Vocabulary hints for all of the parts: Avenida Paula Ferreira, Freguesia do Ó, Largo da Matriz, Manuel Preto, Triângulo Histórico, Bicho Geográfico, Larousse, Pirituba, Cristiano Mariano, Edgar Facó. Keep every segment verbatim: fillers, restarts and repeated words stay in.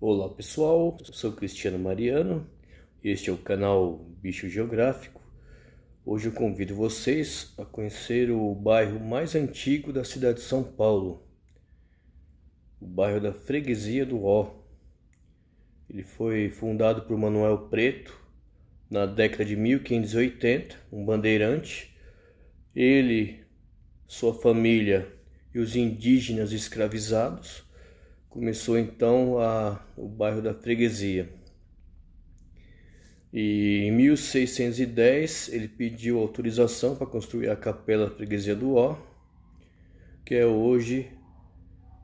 Olá pessoal, eu sou Cristiano Mariano, este é o canal Bicho Geográfico. Hoje eu convido vocês a conhecer o bairro mais antigo da cidade de São Paulo, o bairro da Freguesia do Ó. Ele foi fundado por Manuel Preto na década de mil quinhentos e oitenta, um bandeirante. Ele, sua família e os indígenas escravizados. Começou então a, o bairro da Freguesia. E em mil seiscentos e dez ele pediu autorização para construir a capela Freguesia do Ó, que é hoje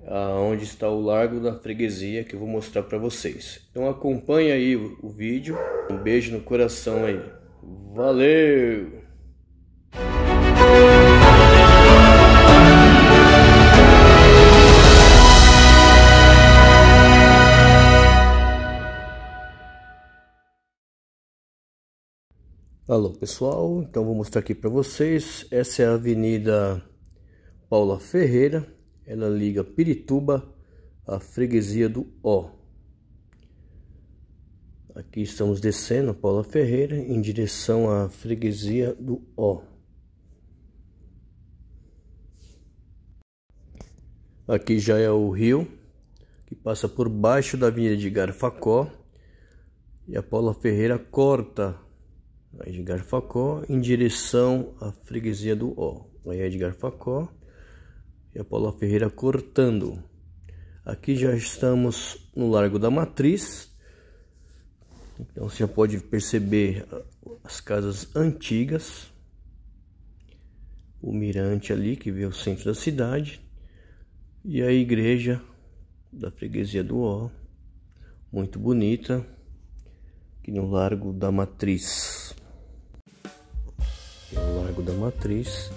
a, onde está o Largo da Freguesia, que eu vou mostrar para vocês. Então acompanha aí o, o vídeo. Um beijo no coração aí. Valeu! Alô pessoal, então vou mostrar aqui para vocês. Essa é a Avenida Paula Ferreira. Ela liga Pirituba à Freguesia do Ó. Aqui estamos descendo a Paula Ferreira em direção à Freguesia do Ó. Aqui já é o rio que passa por baixo da Avenida Edgar Facó, e a Paula Ferreira corta Edgar Facó em direção à Freguesia do Ó. Aí é Edgar Facó e a Paula Ferreira cortando. Aqui já estamos no Largo da Matriz. Então você já pode perceber as casas antigas, o mirante ali que vê o centro da cidade e a igreja da Freguesia do Ó, muito bonita, aqui no Largo da Matriz. O Largo da Matriz,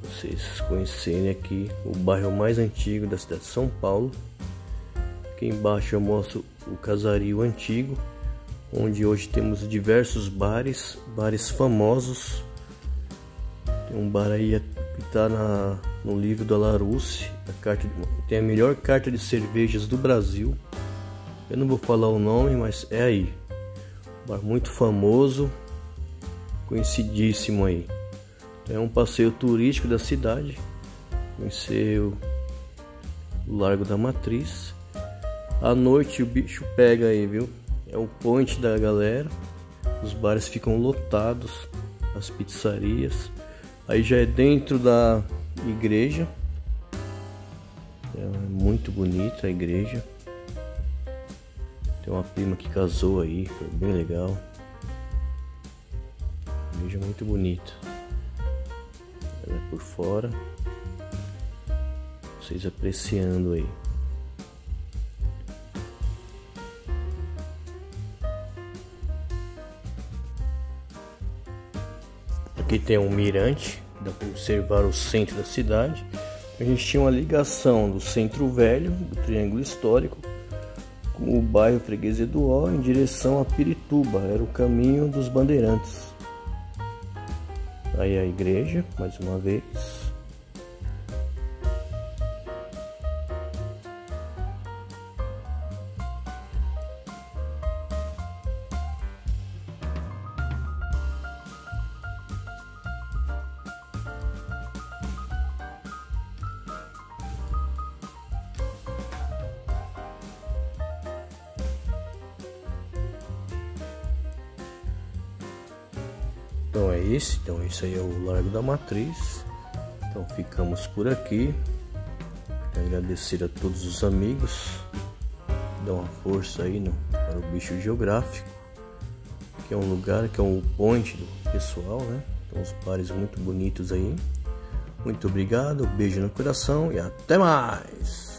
vocês conhecerem aqui o bairro mais antigo da cidade de São Paulo. Aqui embaixo eu mostro o casario antigo, onde hoje temos diversos bares, bares famosos. Tem um bar aí que está no livro da Larousse, a carta de, tem a melhor carta de cervejas do Brasil. Eu não vou falar o nome, mas é aí, um bar muito famoso, conhecidíssimo aí. É um passeio turístico da cidade, conhecer o Largo da Matriz. À noite o bicho pega aí, viu? É o ponte da galera, os bares ficam lotados, as pizzarias. Aí já é dentro da igreja, é muito bonita a igreja. Tem uma prima que casou aí, foi bem legal. Igreja muito bonita. Ela é por fora. Vocês apreciando aí. Aqui tem um mirante, dá para observar o centro da cidade. A gente tinha uma ligação do centro velho, do Triângulo Histórico, o bairro Freguesia do Ó em direção a Pirituba, era o caminho dos bandeirantes. Aí a igreja, mais uma vez. Então é isso, então isso aí é o Largo da Matriz. Então ficamos por aqui. Quero agradecer a todos os amigos que dão uma força aí no, para o Bicho Geográfico, que é um lugar, que é um ponte do pessoal, né? Então os bares muito bonitos aí. Muito obrigado, um beijo no coração e até mais!